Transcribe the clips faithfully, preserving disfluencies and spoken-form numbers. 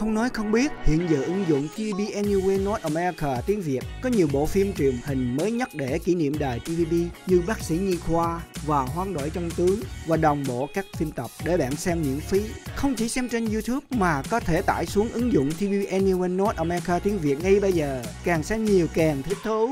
Không nói không biết, hiện giờ ứng dụng TVBAnywhere North America tiếng Việt có nhiều bộ phim truyền hình mới nhắc để kỷ niệm đài tê vê bê như Bác sĩ Nhi Khoa và Hoán đổi trong tướng, và đồng bộ các phim tập để bạn xem miễn phí. Không chỉ xem trên YouTube mà có thể tải xuống ứng dụng TVBAnywhere North America tiếng Việt ngay bây giờ. Càng xem nhiều càng thích thú.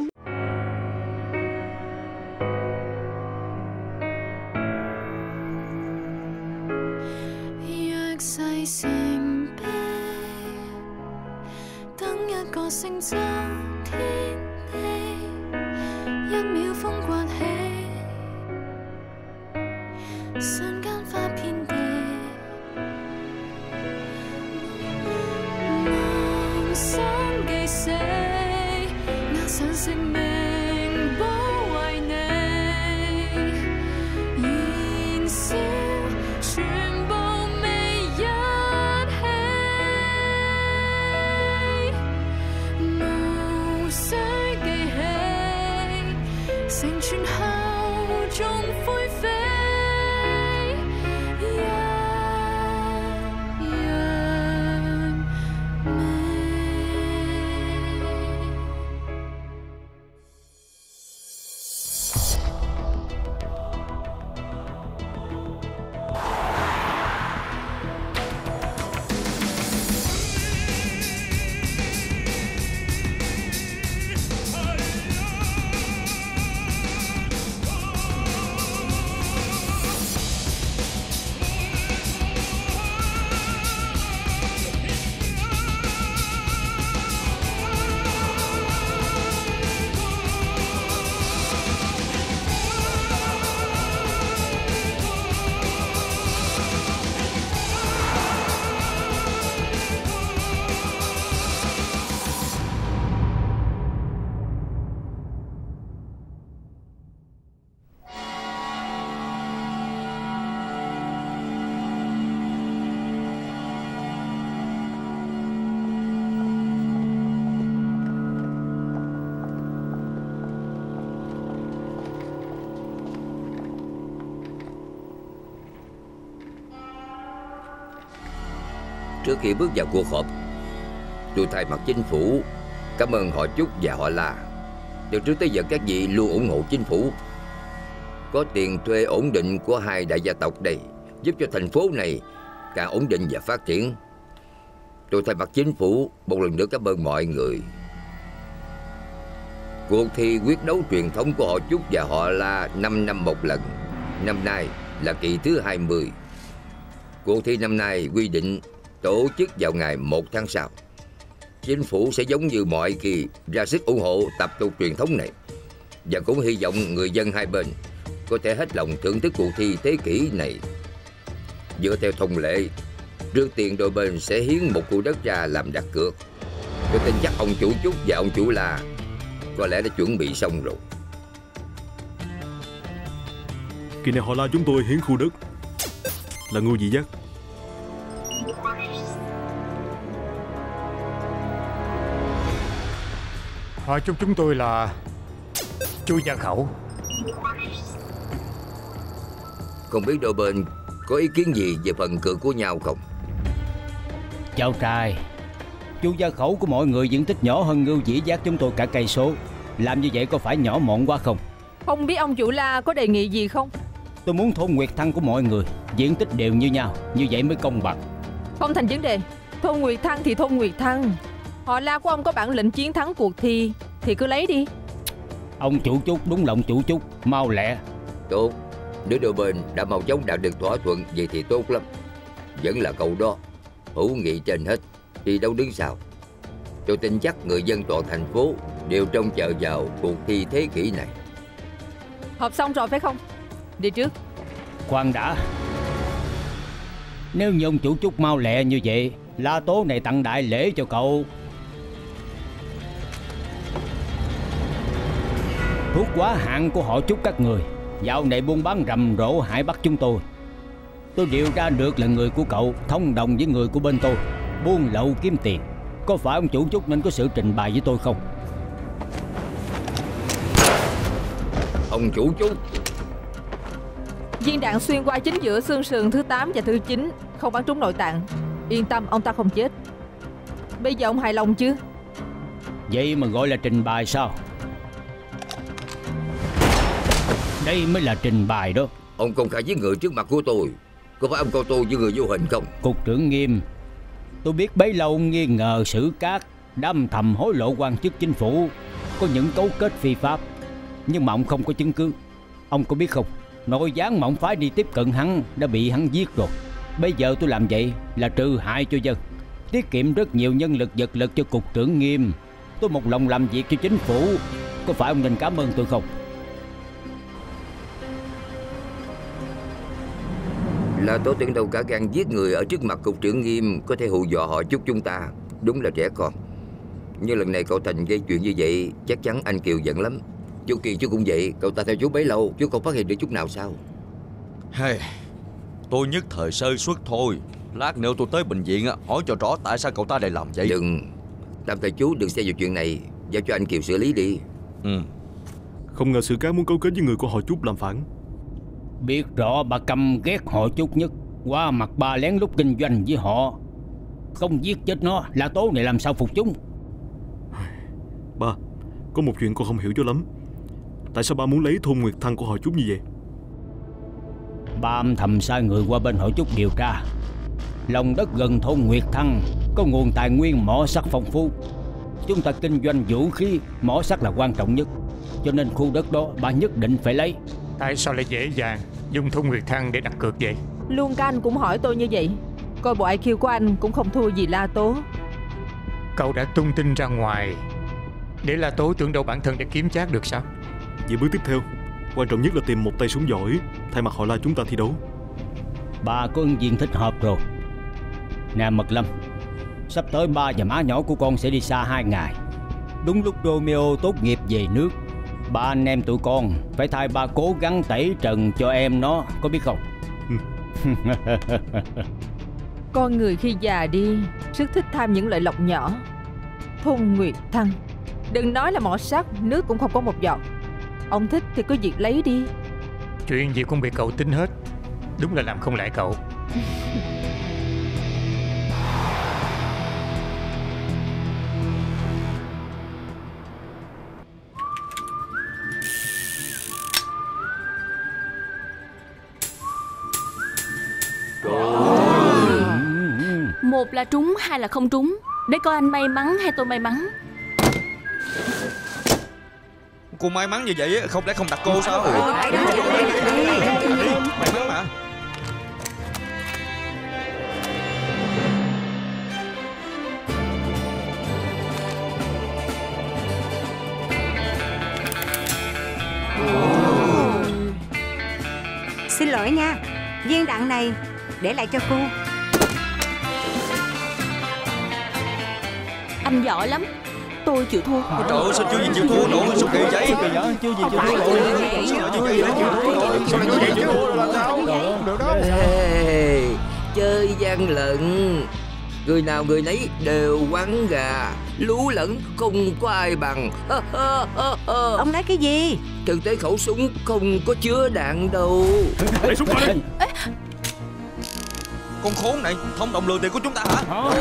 Sinh ra thiên đi một miêu phong quạt hề sơn gan pha thiên đề mong sáng gây say ngã sáng sinh mình bao hoài này nhìn xưa chuyện bao mây giật hay sợi gây hay sinh chuyên hao trong vui vẻ yeah, yeah, Trước khi bước vào cuộc họp, tôi thay mặt chính phủ cảm ơn họ Trúc và họ La. Từ trước tới giờ các vị luôn ủng hộ chính phủ. Có tiền thuê ổn định của hai đại gia tộc đây giúp cho thành phố này càng ổn định và phát triển. Tôi thay mặt chính phủ một lần nữa cảm ơn mọi người. Cuộc thi quyết đấu truyền thống của họ Trúc và họ La năm năm một lần. Năm nay là kỳ thứ hai mươi. Cuộc thi năm nay quy định tổ chức vào ngày một tháng sau. Chính phủ sẽ giống như mọi kỳ ra sức ủng hộ tập tục truyền thống này, và cũng hy vọng người dân hai bên có thể hết lòng thưởng thức cuộc thi thế kỷ này. Dựa theo thông lệ, trước tiên đôi bên sẽ hiến một khu đất ra làm đặt cược. Tôi tin chắc ông chủ Trúc và ông chủ La có lẽ đã chuẩn bị xong rồi. Kỳ này họ La chúng tôi hiến khu đất là ngôi vị giác. Họ Trúc chúng tôi là Chu gia khẩu. Không biết đôi bên có ý kiến gì về phần cược của nhau không? Cháu trai, Chu gia khẩu của mọi người diện tích nhỏ hơn Ngưu Dĩ Giác chúng tôi cả cây số. Làm như vậy có phải nhỏ mọn quá không? Không biết ông chủ La có đề nghị gì không? Tôi muốn thôn Nguyệt Thăng của mọi người diện tích đều như nhau, như vậy mới công bằng. Không thành vấn đề. Thôn Nguyệt Thăng thì thôn Nguyệt Thăng. Họ La của ông có bản lĩnh chiến thắng cuộc thi thì cứ lấy đi. Ông chủ Trúc đúng lòng chủ Trúc, mau lẹ. Tốt, nếu đôi bên đã mau chóng đạt được thỏa thuận vậy thì tốt lắm. Vẫn là câu đó, hữu nghị trên hết, thì đâu đứng sau. Tôi tin chắc người dân toàn thành phố đều trông chờ vào cuộc thi thế kỷ này. Họp xong rồi phải không? Đi trước. Khoan đã. Nếu như ông chủ Trúc mau lẹ như vậy, lá tố này tặng đại lễ cho cậu. Thuốc quá hạn của họ Trúc các người dạo này buôn bán rầm rộ Hải Bắc chúng tôi. Tôi điều ra được là người của cậu thông đồng với người của bên tôi buôn lậu kiếm tiền. Có phải ông chủ Trúc nên có sự trình bày với tôi không? Ông chủ Trúc, viên đạn xuyên qua chính giữa xương sườn thứ tám và thứ chín, không bắn trúng nội tạng. Yên tâm, ông ta không chết. Bây giờ ông hài lòng chưa? Vậy mà gọi là trình bày sao? Đây mới là trình bày đó. Ông công khai với người trước mặt của tôi. Có phải ông coi tôi như người vô hình không? Cục trưởng Nghiêm, tôi biết bấy lâu ông nghi ngờ Sử Cát đâm thầm hối lộ quan chức chính phủ, có những cấu kết phi pháp. Nhưng mà ông không có chứng cứ. Ông có biết không, nội gián mà ông phái đi tiếp cận hắn đã bị hắn giết rồi. Bây giờ tôi làm vậy là trừ hại cho dân, tiết kiệm rất nhiều nhân lực vật lực cho cục trưởng Nghiêm. Tôi một lòng làm việc cho chính phủ. Có phải ông nên cảm ơn tôi không? Là tổ trưởng đầu cả gan giết người ở trước mặt cục trưởng Nghiêm, có thể hù dọa họ chút chúng ta. Đúng là trẻ con. Nhưng lần này cậu Thành gây chuyện như vậy, chắc chắn anh Kiều giận lắm. Chú Kiều chú cũng vậy. Cậu ta theo chú bấy lâu, chú không phát hiện được chút nào sao? Hey, tôi nhất thời sơ suất thôi. Lát nữa tôi tới bệnh viện hỏi cho rõ tại sao cậu ta lại làm vậy. Đừng, tạm thời chú đừng xen vào chuyện này, giao cho anh Kiều xử lý đi. Ừ. Không ngờ Sự Cá muốn cấu kết với người của họ Trúc làm phản. Biết rõ bà căm ghét họ Trúc nhất, qua mặt bà lén lút kinh doanh với họ. Không giết chết nó, là tố này làm sao phục chúng. Ba, có một chuyện con không hiểu cho lắm. Tại sao ba muốn lấy thôn Nguyệt Thăng của họ Trúc như vậy? Ba âm thầm sai người qua bên họ Trúc điều tra. Lòng đất gần thôn Nguyệt Thăng có nguồn tài nguyên mỏ sắt phong phú. Chúng ta kinh doanh vũ khí, mỏ sắt là quan trọng nhất. Cho nên khu đất đó ba nhất định phải lấy. Tại sao lại dễ dàng dùng thôn Nguyệt Thăng để đặt cược vậy? Luôn các anh cũng hỏi tôi như vậy. Coi bộ ai kiêu của anh cũng không thua gì La Tố. Cậu đã tung tin ra ngoài để La Tố tưởng đâu bản thân đã kiếm trác được sao? Vậy bước tiếp theo quan trọng nhất là tìm một tay súng giỏi thay mặt họ La chúng ta thi đấu. Bà có ứng viên thích hợp rồi. Nè Mật Lâm, sắp tới ba và má nhỏ của con sẽ đi xa hai ngày. Đúng lúc Romeo tốt nghiệp về nước. Ba anh em tụi con phải thay ba cố gắng tẩy trần cho em nó, có biết không? Ừ. Con người khi già đi, sức thích tham những lợi lộc nhỏ. Thôn Nguyệt Thăng, đừng nói là mỏ sắt, nước cũng không có một giọt. Ông thích thì cứ việc lấy đi. Chuyện gì cũng bị cậu tính hết. Đúng là làm không lại cậu. Một là trúng, hai là không trúng. Để coi anh may mắn hay tôi may mắn. Cô may mắn như vậy không lẽ không đặt cô sao? May mắn mà. Xin lỗi nha, viên đạn này để lại cho cô. Anh giỏi lắm, tôi chịu thua. Trời ơi, sao chưa gì chịu thua nổi, sao kỳ vậy? Chưa gì chịu thua nổi, sao chưa gì chịu thua nổi. Chơi gian lận, người nào người nấy đều quắn gà, lú lẫn không có ai bằng. Ông nói cái gì? Thực tế khẩu súng không có chứa đạn đâu. Lấy súng ra đi. Con khốn này, thông đồng lừa tiền của chúng ta hả? Không.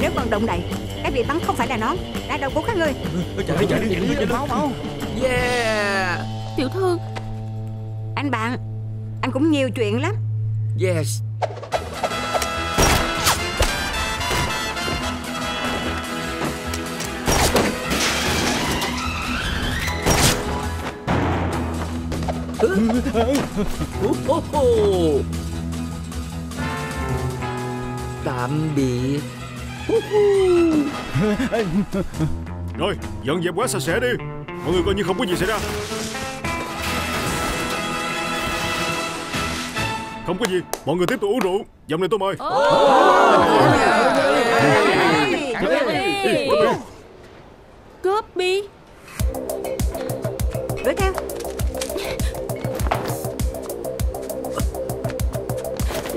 Nếu còn động đậy, cái bị bắn không phải là nón, đã đầu của các ngươi. Chạy đi, chạy đi, chạy đi, máu máu. Yeah. Tiểu thư, anh bạn, anh cũng nhiều chuyện lắm. Yes. Tạm biệt. Rồi, dọn dẹp quá sạch sẽ đi. Mọi người coi như không có gì xảy ra. Không có gì, mọi người tiếp tục uống rượu. Dòng này tôi mời. Cướp đi. Đuổi theo.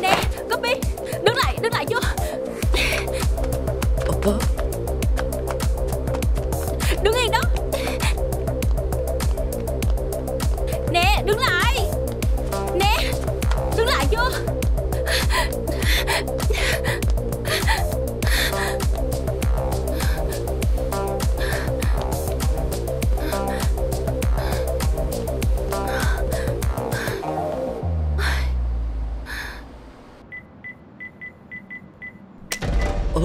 Nè, cướp đi. Đứng lại, đứng lại chú. Đứng yên đó. Nè, đứng lại. Nè.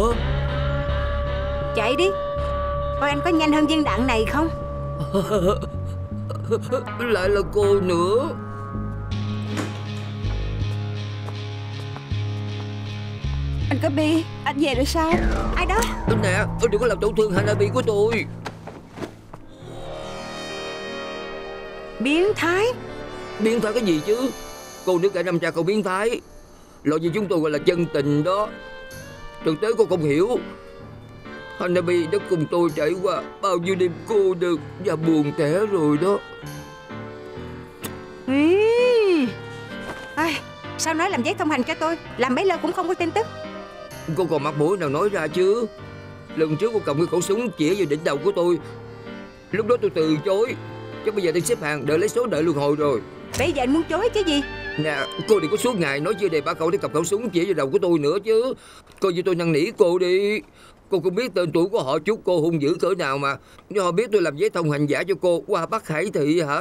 Ờ. Chạy đi, coi anh có nhanh hơn viên đạn này không. Lại là cô nữa. Anh có bi, anh về rồi sao? Ai đó? Nè, đừng có làm tổn thương Hana bi của tôi. Biến thái. Biến thái cái gì chứ? Cô nước cả năm cha cậu biến thái. Loại gì chúng tôi gọi là chân tình đó. Thực tế cô không hiểu. Hana bi đã cùng tôi trải qua bao nhiêu đêm cô đơn và buồn tẻ rồi đó. Ừ. Ai, sao nói làm giấy thông hành cho tôi? Làm mấy lần cũng không có tin tức. Cô còn mặt mũi nào nói ra chứ? Lần trước cô cầm cái khẩu súng chĩa vào đỉnh đầu của tôi. Lúc đó tôi từ chối. Chứ bây giờ tôi xếp hàng đợi lấy số đợi luân hồi rồi. Bây giờ anh muốn chối chứ gì? Nè, cô đừng có suốt ngày nói chưa đề bà cậu để cầm khẩu súng chỉ vào đầu của tôi nữa chứ. Coi như tôi năn nỉ cô đi. Cô cũng biết tên tuổi của họ chú cô hung dữ cỡ nào mà. Nếu họ biết tôi làm giấy thông hành giả cho cô qua Bắc Hải Thị hả?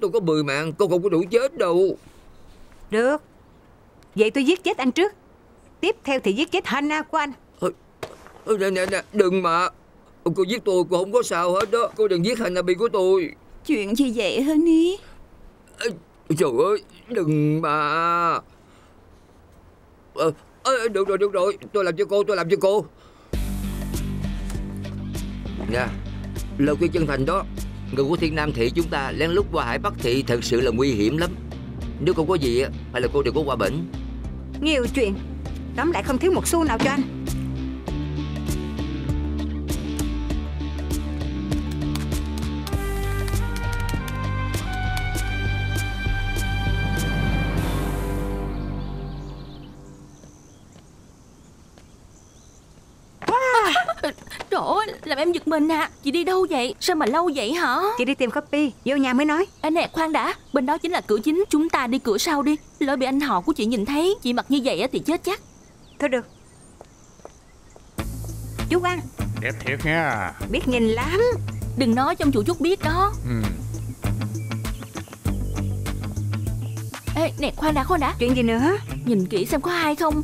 Tôi có mười mạng, cô không có đủ chết đâu. Được, vậy tôi giết chết anh trước. Tiếp theo thì giết chết Hana của anh. Nè nè nè, đừng mà. Cô giết tôi, cô không có sao hết đó. Cô đừng giết Hana bi của tôi. Chuyện gì vậy hả Ní? Trời ơi, đừng mà. À, à, được rồi, được rồi. Tôi làm cho cô, tôi làm cho cô. Nè, lời khuyên chân thành đó. Người của Thiên Nam Thị chúng ta lén lút qua Hải Bắc Thị thật sự là nguy hiểm lắm. Nếu không có gì, hay là cô đừng có qua bển. Nhiều chuyện. Tóm lại không thiếu một xu nào cho anh. Làm em giật mình à. Chị đi đâu vậy? Sao mà lâu vậy hả? Chị đi tìm copy, vô nhà mới nói. Anh à, nè khoan đã. Bên đó chính là cửa chính. Chúng ta đi cửa sau đi. Lỡ bị anh họ của chị nhìn thấy chị mặc như vậy thì chết chắc. Thôi được. Chú ăn. Đẹp thiệt nha. Biết nhìn lắm. Đừng nói trong chủ chút biết đó. Ừ. Ê nè khoan đã khoan đã. Chuyện gì nữa? Nhìn kỹ xem có ai không.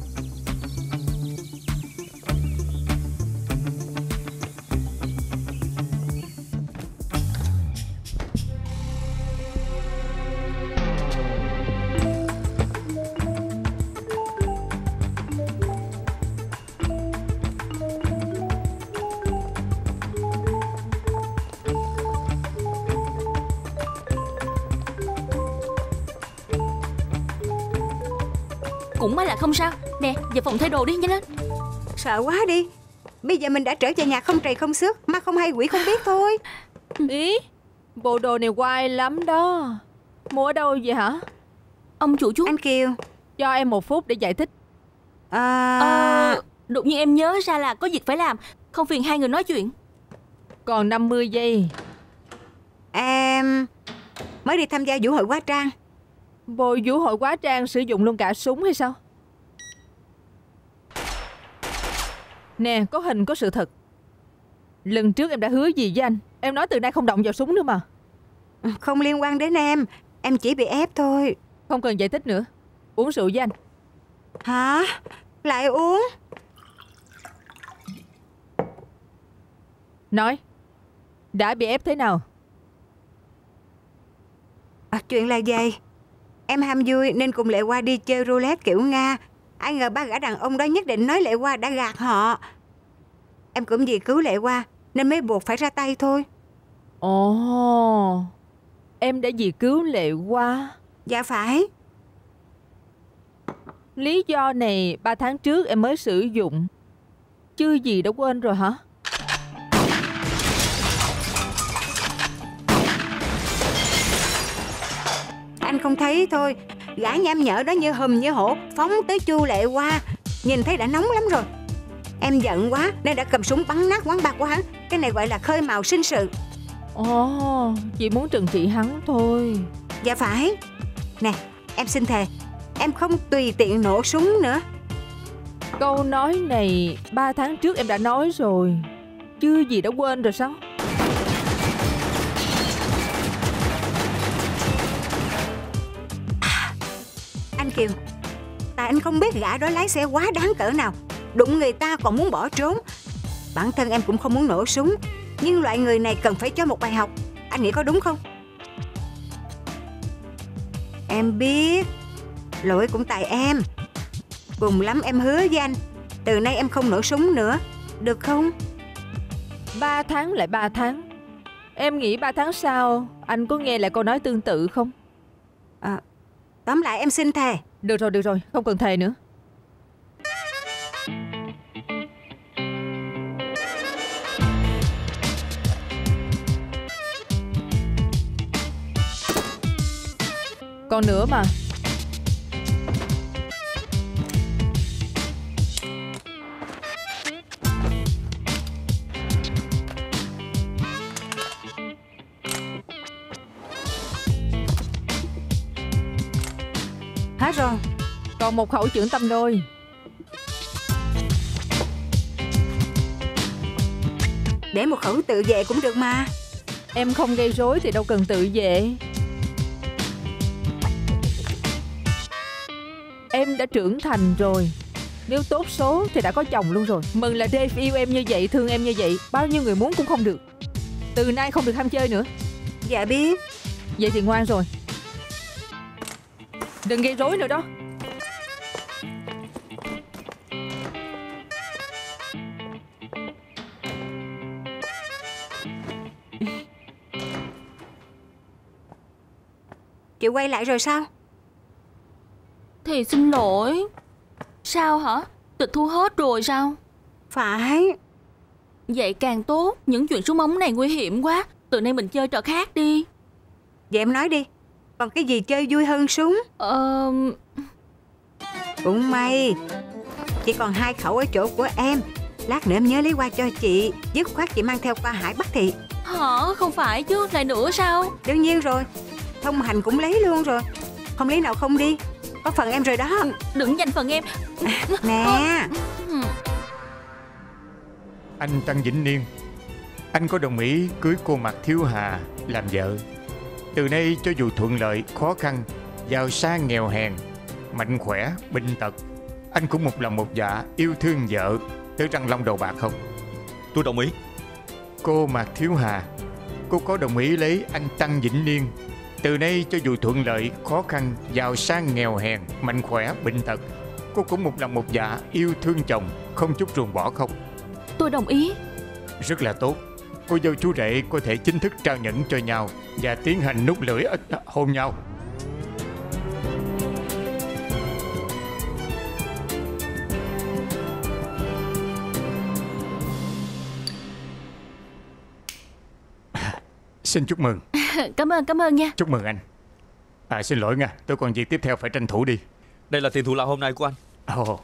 Không sao. Nè, về phòng thay đồ đi, nhanh lên. Sợ quá đi. Bây giờ mình đã trở về nhà không trầy không xước, ma không hay quỷ không biết thôi. Ý, bộ đồ này quay lắm đó. Mua ở đâu vậy hả? Ông chủ chú. Anh Kiều, cho em một phút để giải thích. À... à... Đột nhiên em nhớ ra là có việc phải làm. Không phiền hai người nói chuyện. Còn năm mươi giây. Em mới đi tham gia vũ hội hóa trang. Bộ vũ hội hóa trang sử dụng luôn cả súng hay sao? Nè, có hình có sự thật. Lần trước em đã hứa gì với anh? Em nói từ nay không động vào súng nữa mà. Không liên quan đến em. Em chỉ bị ép thôi. Không cần giải thích nữa. Uống rượu với anh. Hả? Lại uống? Nói, đã bị ép thế nào? À, chuyện là vậy. Em ham vui nên cùng Lệ Qua đi chơi roulette kiểu Nga. Ai ngờ ba gã đàn ông đó nhất định nói Lệ Qua đã gạt họ. Em cũng vì cứu Lệ Qua nên mới buộc phải ra tay thôi. Ồ, em đã vì cứu Lệ Qua? Dạ phải. Lý do này ba tháng trước em mới sử dụng. Chứ gì đã quên rồi hả? Anh không thấy thôi. Gã nham nhở đó như hùm như hổ phóng tới Chu Lệ Qua. Nhìn thấy đã nóng lắm rồi. Em giận quá nên đã cầm súng bắn nát quán bạc của hắn. Cái này gọi là khơi mào sinh sự. Ồ, chị muốn trừng trị hắn thôi. Dạ phải. Nè, em xin thề, em không tùy tiện nổ súng nữa. Câu nói này ba tháng trước em đã nói rồi. Chứ gì đã quên rồi sao? Kiều, tại anh không biết gã đó lái xe quá đáng cỡ nào. đụng người ta còn muốn bỏ trốn. Bản thân em cũng không muốn nổ súng, nhưng loại người này cần phải cho một bài học. Anh nghĩ có đúng không? Em biết, lỗi cũng tại em. Cùng lắm em hứa với anh, từ nay em không nổ súng nữa, được không? Ba tháng lại ba tháng. Em nghĩ ba tháng sau anh có nghe lại câu nói tương tự không? À, tóm lại em xin thề. Được rồi, được rồi, không cần thề nữa. Còn nữa mà. Hết rồi. Còn một khẩu trưởng tâm đôi. Để một khẩu tự vệ cũng được mà. Em không gây rối thì đâu cần tự vệ. Em đã trưởng thành rồi. Nếu tốt số thì đã có chồng luôn rồi. Mừng là Dave yêu em như vậy, thương em như vậy. Bao nhiêu người muốn cũng không được. Từ nay không được ham chơi nữa. Dạ biết. Vậy thì ngoan rồi. Đừng gây rối nữa đó. Chị quay lại rồi sao? Thì xin lỗi. Sao hả? Tịch thu hết rồi sao? Phải. Vậy càng tốt. Những chuyện súng ống này nguy hiểm quá. Từ nay mình chơi trò khác đi. Vậy em nói đi. Còn cái gì chơi vui hơn súng? Ờ... Cũng may chỉ còn hai khẩu ở chỗ của em. Lát nữa em nhớ lấy qua cho chị. Dứt khoát chị mang theo qua Hải Bắc Thị. Hả? Không phải chứ. Lại nữa sao? Đương nhiên rồi. Thông hành cũng lấy luôn rồi. Không lấy nào không đi. Có phần em rồi đó. Đừng giành phần em. Nè. Anh Tăng Vĩnh Niên, anh có đồng ý cưới cô Mạc Thiếu Hà làm vợ? Từ nay cho dù thuận lợi, khó khăn, giàu sang nghèo hèn, mạnh khỏe, bệnh tật, anh cũng một lòng một dạ yêu thương vợ tới răng long đầu bạc không? Tôi đồng ý. Cô Mạc Thiếu Hà, cô có đồng ý lấy anh Tăng Vĩnh Niên? Từ nay cho dù thuận lợi, khó khăn, giàu sang nghèo hèn, mạnh khỏe, bệnh tật, cô cũng một lòng một dạ yêu thương chồng, không chút ruồng bỏ không? Tôi đồng ý. Rất là tốt. Cô dâu chú rể có thể chính thức trao nhẫn cho nhau và tiến hành nút lưỡi ít hôn nhau. Xin chúc mừng. Cảm ơn, cảm ơn nha. Chúc mừng anh. À, xin lỗi nha, tôi còn việc tiếp theo phải tranh thủ đi. Đây là tiền thù lao hôm nay của anh. Ồ,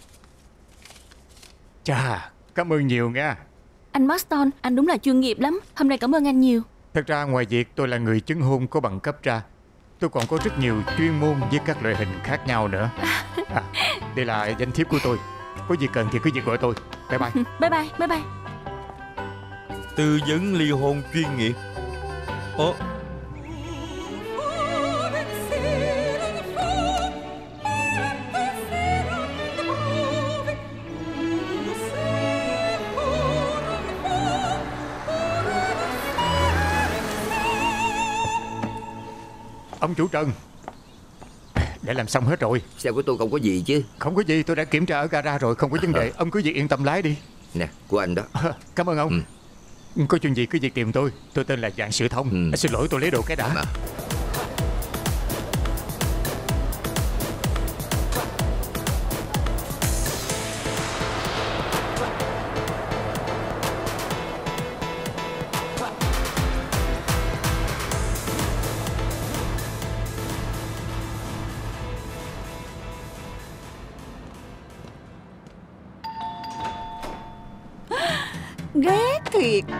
chà, cảm ơn nhiều nha. Anh Marston, anh đúng là chuyên nghiệp lắm. Hôm nay cảm ơn anh nhiều. Thật ra ngoài việc tôi là người chứng hôn có bằng cấp ra, tôi còn có rất nhiều chuyên môn với các loại hình khác nhau nữa. À, đây là danh thiếp của tôi. Có gì cần thì cứ việc gọi tôi. Bye bye. Bye bye, bye bye. Tư vấn ly hôn chuyên nghiệp. Ồ, ông chủ Trần, đã làm xong hết rồi. Xe của tôi không có gì chứ? Không có gì, tôi đã kiểm tra ở gara rồi, không có vấn đề. Ông cứ việc yên tâm lái đi. Nè, của anh đó. À, cảm ơn ông. Ừ. Có chuyện gì cứ việc tìm tôi. Tôi tên là Dạng Sự Thông. Ừ. À, xin lỗi, tôi lấy đồ cái đã. À.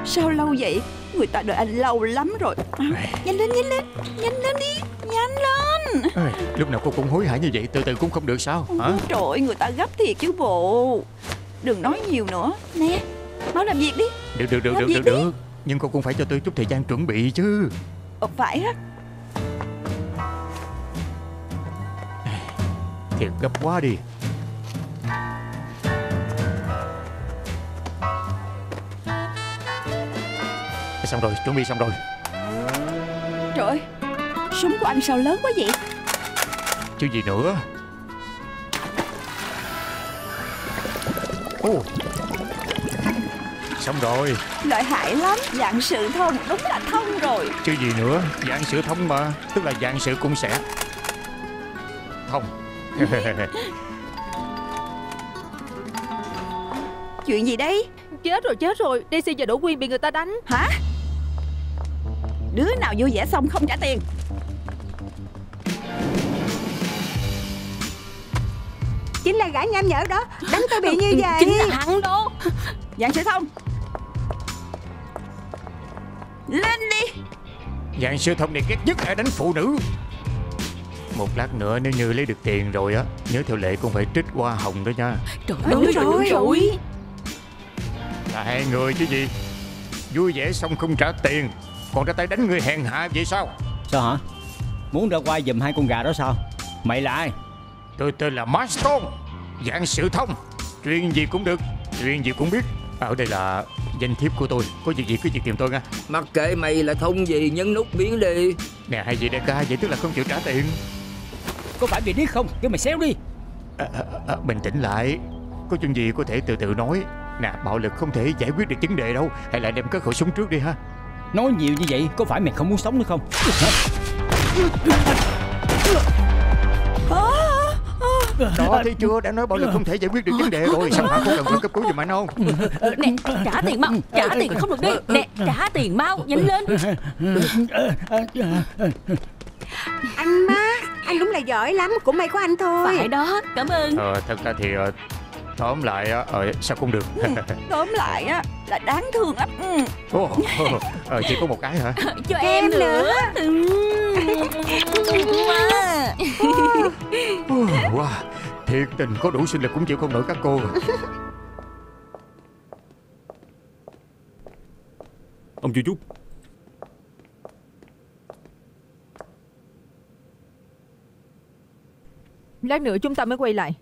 Sao lâu vậy? Người ta đợi anh lâu lắm rồi. À, nhanh lên, nhanh lên, nhanh lên đi, nhanh lên. Ê, lúc nào cô cũng hối hả như vậy, từ từ cũng không được sao hả? Ôi, trời ơi, người ta gấp thiệt chứ bộ. Đừng nói nhiều nữa. Nè, mau làm việc đi. Được, được, được, được, được, được. Nhưng cô cũng phải cho tôi chút thời gian chuẩn bị chứ. Ờ, phải á. Thiệt gấp quá đi. xong rồi, chuẩn bị xong rồi. Trời ơi, súng của anh sao lớn quá vậy? Chứ gì nữa. Oh. Xong rồi. Lợi hại lắm. Dạng sự thông, đúng là thông rồi. Chứ gì nữa. Dạng sự thông mà. Tức là dạng sự cũng sẽ thông. Chuyện gì đấy? Chết rồi, chết rồi. đê xê và Đỗ Quyên bị người ta đánh. Hả? Đứa nào vui vẻ xong không trả tiền. Chính là gã nham nhở đó đánh tôi bị như vậy. Chính là hắn đó. Dạng sự thông, lên đi. Dạng sự thông này ghét nhất là đánh phụ nữ. Một lát nữa nếu như lấy được tiền rồi á, nhớ theo lệ cũng phải trích hoa hồng đó nha. Trời ơi, đúng, đúng rồi, đúng rồi. Là hai người chứ gì. Vui vẻ xong không trả tiền, còn ra tay đánh người hèn hạ vậy sao? Sao hả? Muốn ra quay giùm hai con gà đó sao? Mày là ai? Tôi tên là Marston, dạng sự thông. Chuyện gì cũng được, chuyện gì cũng biết. Ở đây là danh thiếp của tôi, có việc gì cứ việc tìm tôi nha. Mặc kệ mày là thông gì, nhấn nút biến đi. Nè hay gì đại ca, vậy tức là không chịu trả tiền. Có phải bị điếc không? Kêu mày xéo đi. à, à, à, Bình tĩnh lại. Có chuyện gì có thể từ từ nói. Nè, bạo lực không thể giải quyết được vấn đề đâu. Hay là đem cái khẩu súng trước đi ha. Nói nhiều như vậy, có phải mày không muốn sống nữa không? Đó thấy chưa, đã nói bạo lực không thể giải quyết được vấn đề rồi. Sao hả, có cần phải cấp cứu giùm anh không? Nè, trả tiền mau, trả tiền không được đi. Nè, trả tiền mau, nhanh lên. Anh má, anh đúng là giỏi lắm, cũng may có anh thôi. Phải đó, cảm ơn. Ờ, thật ra thì tóm lại á, ờ, sao cũng được. Tóm lại á là đáng thương lắm. Ồ, ờ, chỉ có một cái hả? Cho em, em nữa. Wow, thiệt tình có đủ sinh lực cũng chịu không nổi các cô. Ông chú Trúc, lát nữa chúng ta mới quay lại.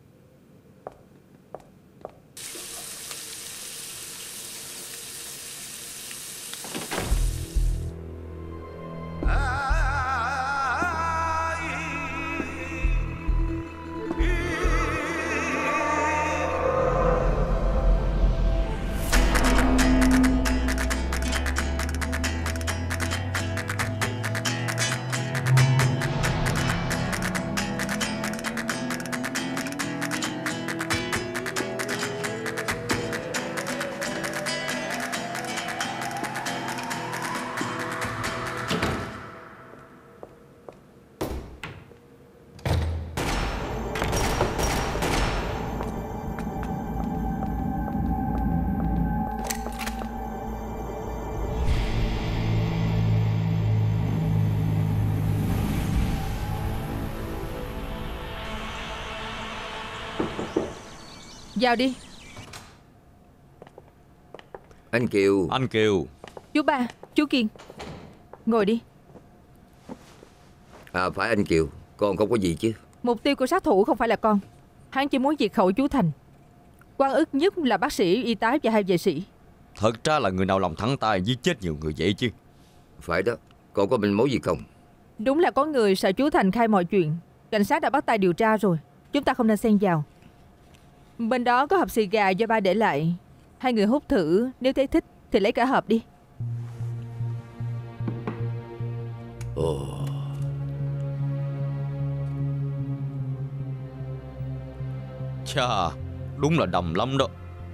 Vào đi. Anh Kiều. Anh Kiều. Chú Ba, chú Kiên, ngồi đi. À phải anh Kiều, con không có gì chứ? Mục tiêu của sát thủ không phải là con. Hắn chỉ muốn diệt khẩu chú Thành. Quan ức nhất là bác sĩ, y tá và hai vệ sĩ. Thật ra là người nào lòng thẳng tay giết chết nhiều người vậy chứ. Phải đó, con có manh mối gì không? Đúng là có người sợ chú Thành khai mọi chuyện. Cảnh sát đã bắt tay điều tra rồi, chúng ta không nên xen vào. Bên đó có hộp xì gà do ba để lại. Hai người hút thử, nếu thấy thích thì lấy cả hộp đi. Ồ. Chà, đúng là đầm lắm đó.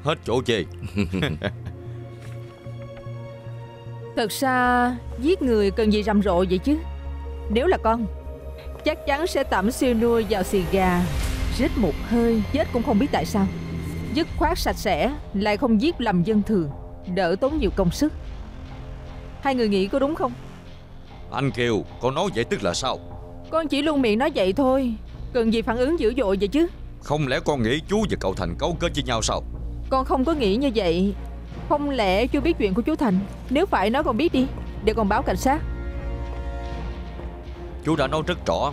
Hết chỗ chê. Thật ra giết người cần gì rầm rộ vậy chứ. Nếu là con, chắc chắn sẽ tẩm siêu nua vào xì gà, rít một hơi, chết cũng không biết tại sao. Dứt khoát sạch sẽ, lại không giết lầm dân thường, đỡ tốn nhiều công sức. Hai người nghĩ có đúng không? Anh Kiều, con nói vậy tức là sao? Con chỉ luôn miệng nói vậy thôi, cần gì phản ứng dữ dội vậy chứ. Không lẽ con nghĩ chú và cậu Thành cấu kết với nhau sao? Con không có nghĩ như vậy. Không lẽ chưa biết chuyện của chú Thành? Nếu phải nói con biết đi, để con báo cảnh sát. Chú đã nói rất rõ,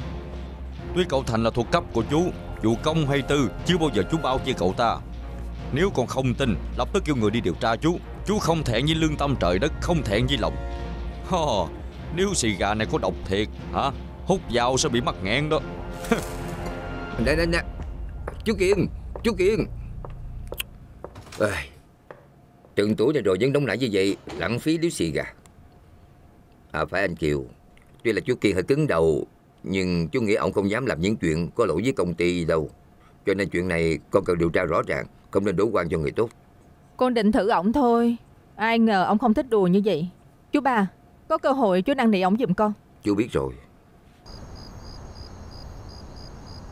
tuy cậu Thành là thuộc cấp của chú, dù công hay tư, chưa bao giờ chú bao che cậu ta. Nếu con không tin, lập tức kêu người đi điều tra chú. Chú không thẹn với lương tâm trời đất, không thẹn với lòng. Ho, nếu xì gà này có độc thiệt hả, hút vào sẽ bị mắc nghẹn đó. Đây đây nè, chú Kiên, chú Kiên. À, từng tuổi này rồi vẫn đóng lại như vậy, lãng phí điếu xì gà. À phải anh Kiều, tuy là chú Kiên hơi cứng đầu, nhưng chú nghĩ ông không dám làm những chuyện có lỗi với công ty đâu. Cho nên chuyện này con cần điều tra rõ ràng, không nên đổ quan cho người tốt. Con định thử ổng thôi, ai ngờ ông không thích đùa như vậy. Chú ba, có cơ hội chú năn nỉ ổng giùm con. Chú biết rồi.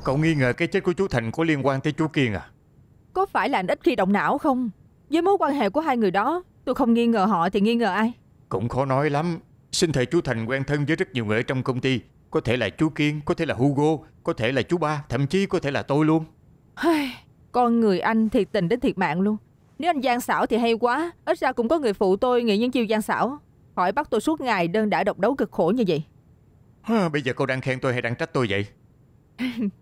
Cậu nghi ngờ cái chết của chú Thành có liên quan tới chú Kiên à? Có phải là anh ít khi động não không? Với mối quan hệ của hai người đó, tôi không nghi ngờ họ thì nghi ngờ ai? Cũng khó nói lắm. Sinh thời chú Thành quen thân với rất nhiều người ở trong công ty. Có thể là chú Kiên, có thể là Hugo, có thể là chú ba, thậm chí có thể là tôi luôn. Con người anh thiệt tình đến thiệt mạng luôn. Nếu anh gian xảo thì hay quá, ít ra cũng có người phụ tôi nghĩ những chiêu gian xảo, khỏi bắt tôi suốt ngày đơn đã độc đấu cực khổ như vậy. À, bây giờ cô đang khen tôi hay đang trách tôi vậy?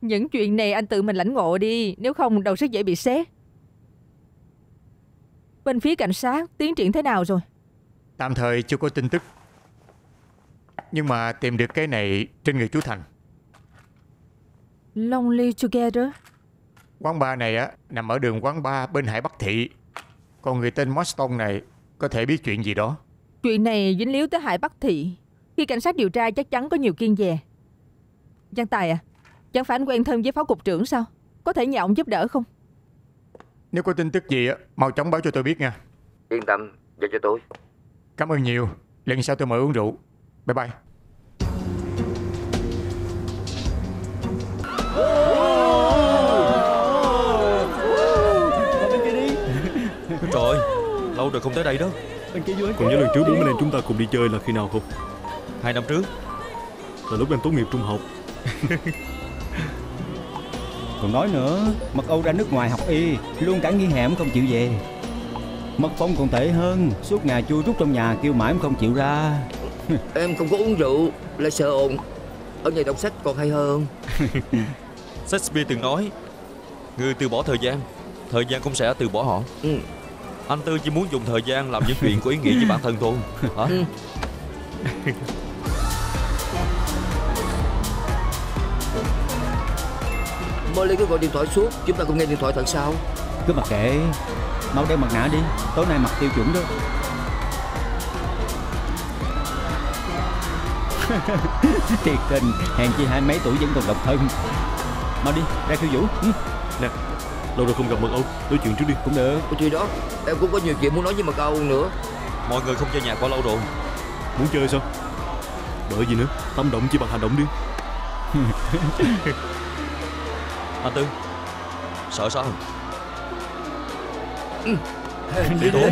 Những chuyện này anh tự mình lãnh ngộ đi, nếu không đầu rất dễ bị xé. Bên phía cảnh sát tiến triển thế nào rồi? Tạm thời chưa có tin tức, nhưng mà tìm được cái này trên người chú Thành. Lonely Together. Quán bar này á, nằm ở đường quán bar bên Hải Bắc Thị. Còn người tên Marston này có thể biết chuyện gì đó. Chuyện này dính líu tới Hải Bắc Thị, khi cảnh sát điều tra chắc chắn có nhiều kiêng dè. Văn Tài à, chẳng phải anh quen thân với phó cục trưởng sao? Có thể nhờ ông giúp đỡ không? Nếu có tin tức gì á, mau chóng báo cho tôi biết nha. Yên tâm, giao cho tôi. Cảm ơn nhiều, lần sau tôi mời uống rượu. Bye bye. Trời, lâu rồi không tới đây đó. Còn nhớ lần trước bố mình chúng ta cùng đi chơi là khi nào không? Hai năm trước, là lúc em tốt nghiệp trung học. Còn nói nữa, Mật Âu ra nước ngoài học y, luôn cả nghi hẻm không chịu về. Mật Phong còn tệ hơn, suốt ngày chui rút trong nhà kêu mãi em không chịu ra. Em không có uống rượu là sợ ồn, ở nhà đọc sách còn hay hơn. Shakespeare từng nói, người từ bỏ thời gian, thời gian cũng sẽ từ bỏ họ. Ừ. Anh Tư chỉ muốn dùng thời gian làm những chuyện có ý nghĩa với bản thân thôi. Hả? Ừ. Mới lấy cứ gọi điện thoại suốt, chúng ta cũng nghe điện thoại thật sao? Cứ mặc kệ, mau đeo mặt nạ đi, tối nay mặc tiêu chuẩn đó. Thiệt tình, hèn chi hai mấy tuổi vẫn còn độc thân. Mau đi, ra khiêu vũ. Ừ. Nè, lâu rồi không gặp Mật Âu, nói chuyện trước đi. Cũng được. Có chuyện đó, em cũng có nhiều chuyện muốn nói với Mật Âu nữa. Mọi người không chơi nhạc quá lâu rồi. Muốn chơi sao? Đợi gì nữa, tâm động chỉ bằng hành động đi. Anh Tư, sợ sao? Ừ. Đi thôi.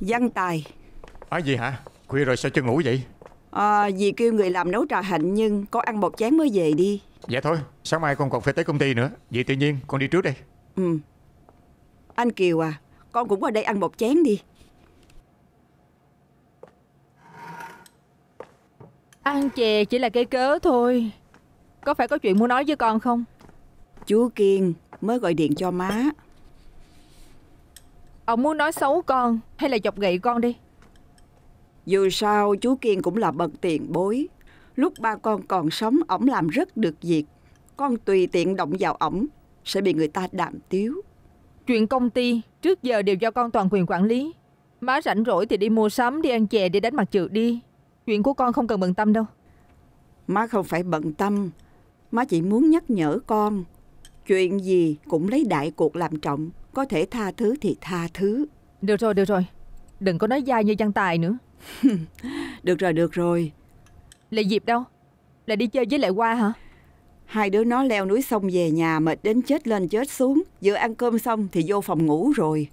Văn Tài. Nói gì hả? Khuya rồi sao chưa ngủ vậy? À, dì kêu người làm nấu trà hạnh nhưng con ăn một chén mới về đi. Dạ thôi, sáng mai con còn phải tới công ty nữa. Vậy tự nhiên con đi trước đây. Ừ. Anh Kiều à, con cũng qua đây ăn một chén đi. Ăn chè chỉ là cái cớ thôi. Có phải có chuyện muốn nói với con không? Chú Kiên mới gọi điện cho má. Ông muốn nói xấu con hay là chọc gậy con đi? Dù sao chú Kiên cũng là bậc tiền bối. Lúc ba con còn sống, ổng làm rất được việc. Con tùy tiện động vào ổng sẽ bị người ta đàm tiếu. Chuyện công ty trước giờ đều do con toàn quyền quản lý. Má rảnh rỗi thì đi mua sắm, đi ăn chè, đi đánh mặt trượt đi. Chuyện của con không cần bận tâm đâu. Má không phải bận tâm, má chỉ muốn nhắc nhở con, chuyện gì cũng lấy đại cuộc làm trọng. Có thể tha thứ thì tha thứ. Được rồi, được rồi, đừng có nói dai như Văn Tài nữa. Được rồi, được rồi. Là dịp đâu? Là đi chơi với Lệ Qua hả? Hai đứa nó leo núi xong về nhà mệt đến chết lên chết xuống. Vừa ăn cơm xong thì vô phòng ngủ rồi.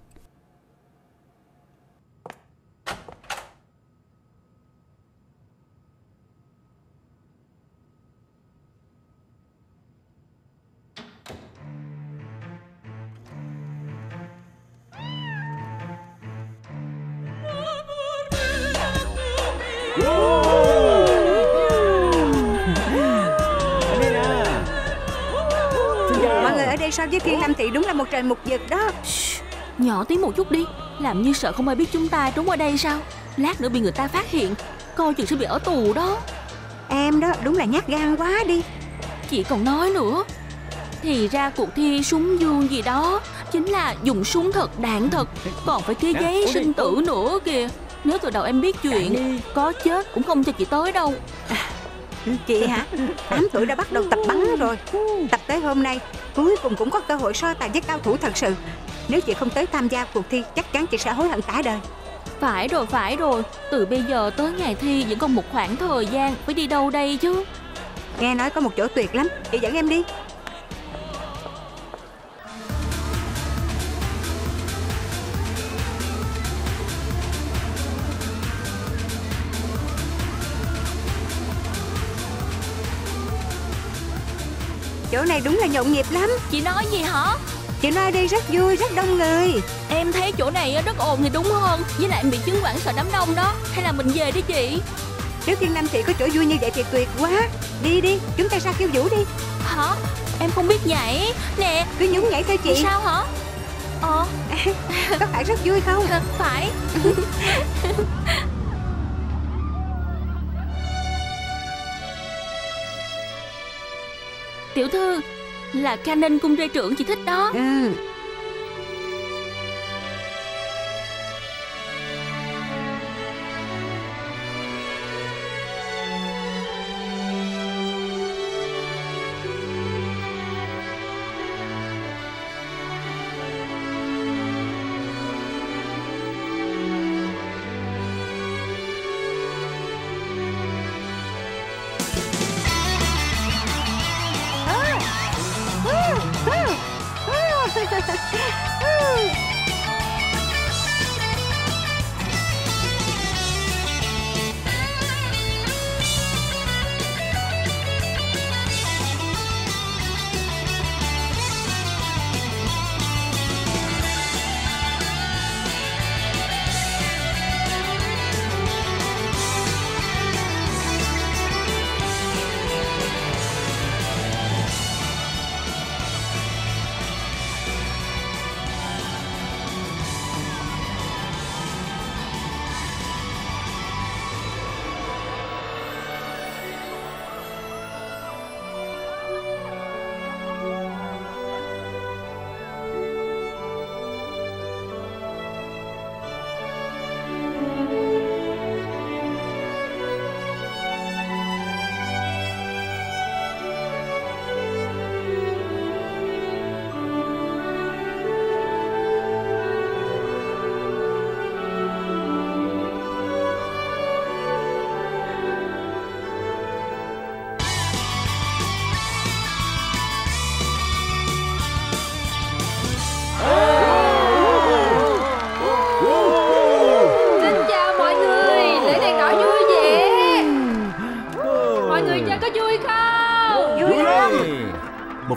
Sao với Thiên Nam Thị đúng là một trời một vực đó. Shhh, nhỏ tiếng một chút đi. Làm như sợ không ai biết chúng ta trốn ở đây sao? Lát nữa bị người ta phát hiện, coi chừng sẽ bị ở tù đó. Em đó đúng là nhát gan quá đi. Chị còn nói nữa. Thì ra cuộc thi súng dương gì đó chính là dùng súng thật, đạn thật, còn phải ký giấy sinh tử nữa kìa. Nếu từ đầu em biết chuyện, có chết cũng không cho chị tới đâu. Chị hả? tám tuổi đã bắt đầu tập bắn rồi. Tập tới hôm nay, cuối cùng cũng có cơ hội so tài với cao thủ thật sự. Nếu chị không tới tham gia cuộc thi, chắc chắn chị sẽ hối hận cả đời. Phải rồi, phải rồi. Từ bây giờ tới ngày thi vẫn còn một khoảng thời gian, phải đi đâu đây chứ? Nghe nói có một chỗ tuyệt lắm, chị dẫn em đi. Chỗ này đúng là nhộn nhịp lắm. Chị nói gì hả? Chị nói đây rất vui, rất đông người. Em thấy chỗ này rất ồn thì đúng hơn. Với lại em bị chứng quản sợ đám đông đó. Hay là mình về đi chị? Nếu Thiên Nam Thị có chỗ vui như vậy thì tuyệt quá. Đi đi, chúng ta ra khiêu vũ đi. Hả? Em không biết nhảy. Nè, cứ nhúng nhảy theo chị. Thì sao hả? Ờ có phải rất vui không? À, phải. Tiểu thư, là Canon cung rê trưởng chị thích đó. Ừ.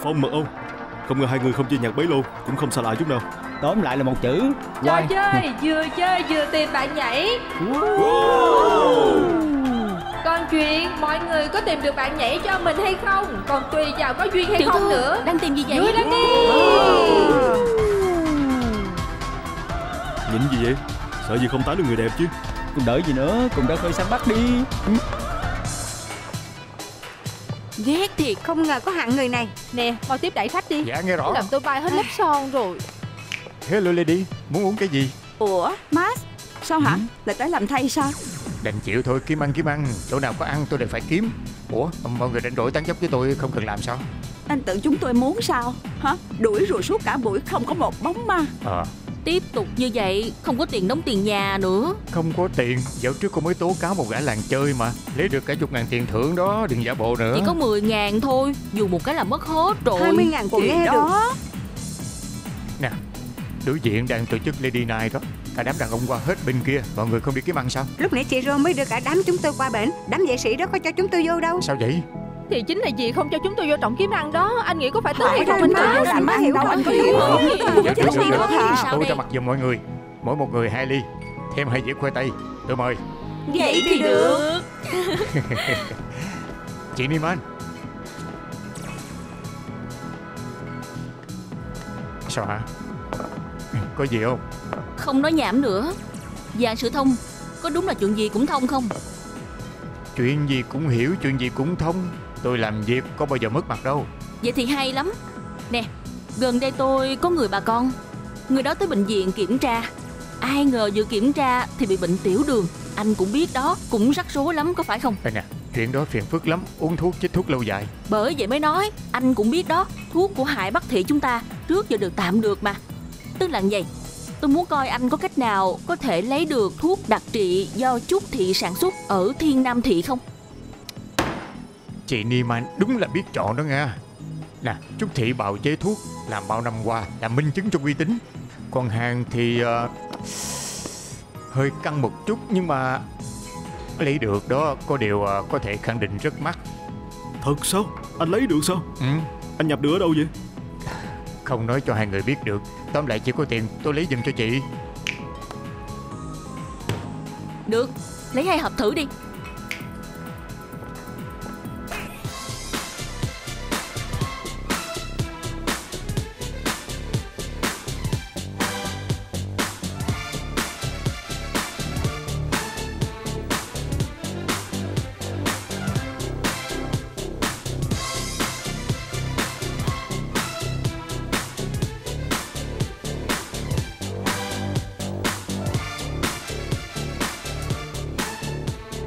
Phong, Mật Âu, không ngờ hai người không chơi nhạc bấy lâu cũng không xa lạ chút nào. Tóm lại là một chữ trò chơi, vừa chơi vừa tìm bạn nhảy. Wow. Còn chuyện mọi người có tìm được bạn nhảy cho mình hay không còn tùy vào có duyên hay Tiểu không thư, nữa. Đang tìm gì vậy? Vui lắm đi. Wow. Nhìn gì vậy? Sợ gì không tán được người đẹp chứ. Cùng đợi gì nữa, cùng đỡ khơi sáng bắt đi. Ghét thiệt, không ngờ có hạng người này. Nè, mau tiếp đẩy khách đi. Dạ, nghe rõ. Làm tôi bay hết lớp son rồi. Hello lady, muốn uống cái gì? Ủa, Mars, sao hả? Ừ. Lại tới làm thay sao? Đành chịu thôi, kiếm ăn kiếm ăn. Chỗ nào có ăn tôi đều phải kiếm. Ủa, mọi người rảnh rỗi tán dốc với tôi không cần làm sao? Anh tưởng chúng tôi muốn sao? Hả? Đuổi rồi suốt cả buổi không có một bóng ma. Ờ à. Tiếp tục như vậy, không có tiền đóng tiền nhà nữa. Không có tiền, dạo trước cô mới tố cáo một gã làng chơi mà. Lấy được cả chục ngàn tiền thưởng đó, đừng giả bộ nữa. Chỉ có mười ngàn thôi, dù một cái là mất hết rồi. Hai mươi ngàn còn nghe đó. Đó nè, đối diện đang tổ chức Lady Night đó. Cả đám đàn ông qua hết bên kia, mọi người không đi kiếm ăn sao? Lúc nãy chị Rô mới đưa cả đám chúng tôi qua bển. Đám vệ sĩ đó có cho chúng tôi vô đâu. Sao vậy? Thì chính là gì không cho chúng tôi vô trọng kiếm ăn đó. Anh nghĩ có phải tới hay không anh tôi vô làm ăn đâu. Anh có hiểu không? Tôi ra mặt giùm mọi người. Mỗi một người hai ly, thêm hai dĩa khoai tây. Tôi mời. Vậy thì được. Chị Niêm Anh. Sao hả? Có gì không? Không nói nhảm nữa. Dạng Sự Thông, có đúng là chuyện gì cũng thông không? Chuyện gì cũng hiểu, chuyện gì cũng thông. Tôi làm việc có bao giờ mất mặt đâu. Vậy thì hay lắm. Nè, gần đây tôi có người bà con. Người đó tới bệnh viện kiểm tra. Ai ngờ vừa kiểm tra thì bị bệnh tiểu đường. Anh cũng biết đó, cũng rắc rối lắm có phải không? Ê nè, chuyện đó phiền phức lắm. Uống thuốc chích thuốc lâu dài. Bởi vậy mới nói, anh cũng biết đó. Thuốc của Hải Bắc Thị chúng ta trước giờ được tạm được mà. Tức là vậy. Tôi muốn coi anh có cách nào có thể lấy được thuốc đặc trị do Trúc Thị sản xuất ở Thiên Nam Thị không? Chị Niman đúng là biết chọn đó nha. Nè, Trúc Thị bào chế thuốc làm bao năm qua là minh chứng cho uy tín. Còn hàng thì uh, hơi căng một chút nhưng mà lấy được đó, có điều uh, có thể khẳng định rất mắc. Thật sao? Anh lấy được sao? Ừ. Anh nhập được ở đâu vậy? Không nói cho hai người biết được. Tóm lại chỉ có tiền tôi lấy giùm cho chị. Được, lấy hai hộp thử đi.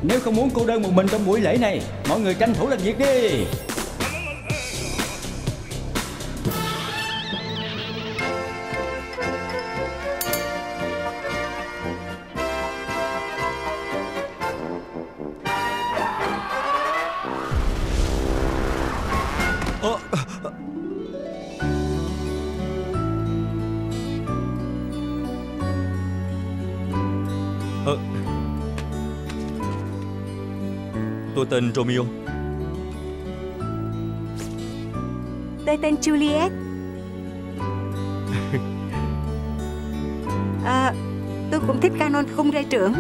Nếu không muốn cô đơn một mình trong buổi lễ này, mọi người tranh thủ làm việc đi. Tôi tên Romeo. Tôi tên Juliet. À, tôi cũng thích canon khung ra trưởng.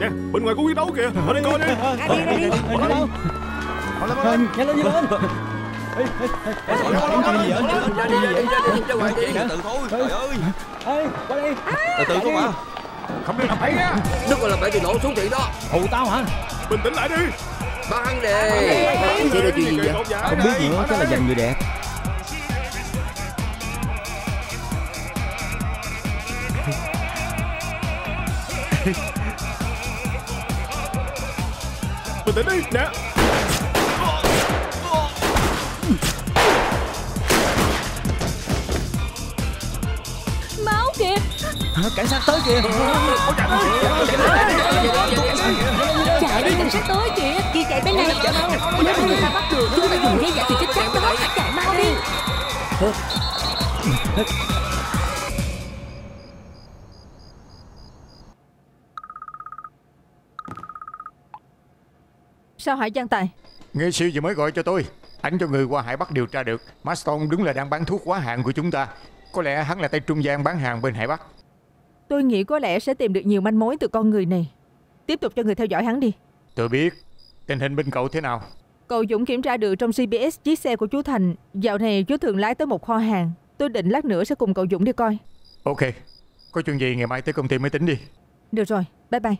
Nè, bên ngoài có quyết đấu kìa. Ở đây coi đi. Đi đi. Nhanh lên, nhanh lên. Ê, ê, ê, ê, gì vậy? Ra đi vậy? Ra ngoài đi, tự thôi. Trời ơi. Ê, qua đi. Từ từ thôi mà. Không đi làm bậy nha. Đúng rồi, làm bậy thì nổ xuống thị đó. Hù tao hả? Bình tĩnh lại đi. Ban đề. Xảy ra chuyện gì vậy? Không biết gì nữa, chắc là giành người đẹp. Bình tĩnh đi, nè. Cảnh sát tới kìa. Chạy đi, cảnh sát tới kìa. Kia chạy bên này. Nếu người ta bắt được, chúng ta dùng dây dạy thì chết chắc đó. Chạy mau đi. Sao Hải Giang Tài? Nghệ sĩ vừa mới gọi cho tôi. Ảnh cho người qua Hải Bắc điều tra được Marston đúng là đang bán thuốc quá hạn của chúng ta. Có lẽ hắn là tay trung gian bán hàng bên Hải Bắc. Tôi nghĩ có lẽ sẽ tìm được nhiều manh mối từ con người này. Tiếp tục cho người theo dõi hắn đi. Tôi biết. Tình hình bên cậu thế nào? Cậu Dũng kiểm tra được trong xê bê ét chiếc xe của chú Thành. Dạo này chú thường lái tới một kho hàng. Tôi định lát nữa sẽ cùng cậu Dũng đi coi. Ok. Có chuyện gì ngày mai tới công ty mới tính đi. Được rồi, bye bye.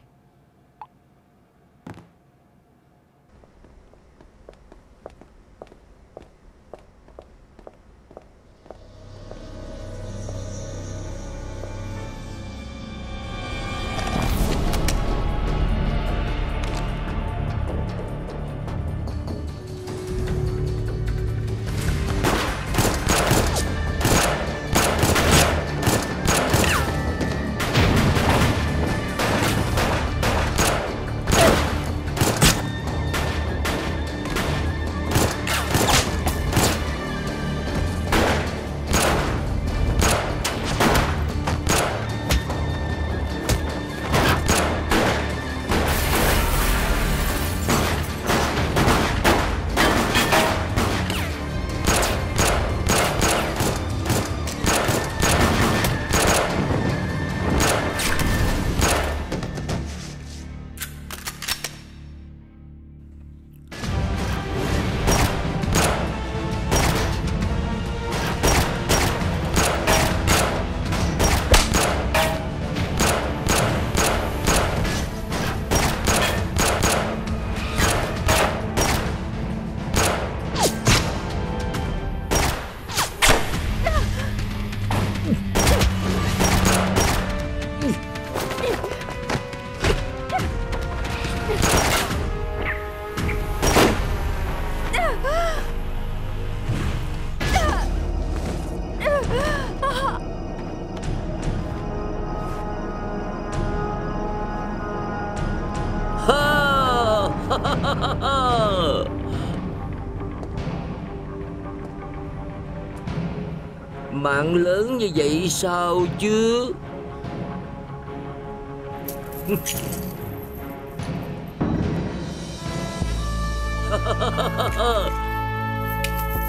Mạng lớn như vậy sao chứ?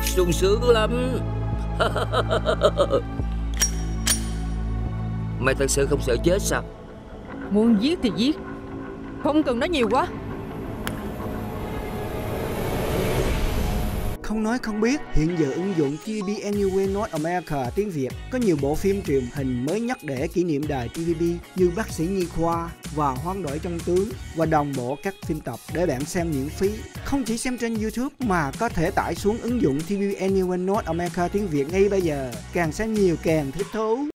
Sung sướng lắm. Mày thật sự không sợ chết sao? Muốn giết thì giết, không cần nói nhiều quá. Không nói không biết, hiện giờ ứng dụng TVBAnywhere North America tiếng Việt có nhiều bộ phim truyền hình mới nhất để kỷ niệm đài tê vê bê như Bác sĩ Nhi Khoa và Hoán đổi trong tướng, và đồng bộ các phim tập để bạn xem miễn phí. Không chỉ xem trên YouTube mà có thể tải xuống ứng dụng TVBAnywhere North America tiếng Việt ngay bây giờ. Càng xem nhiều càng thích thú.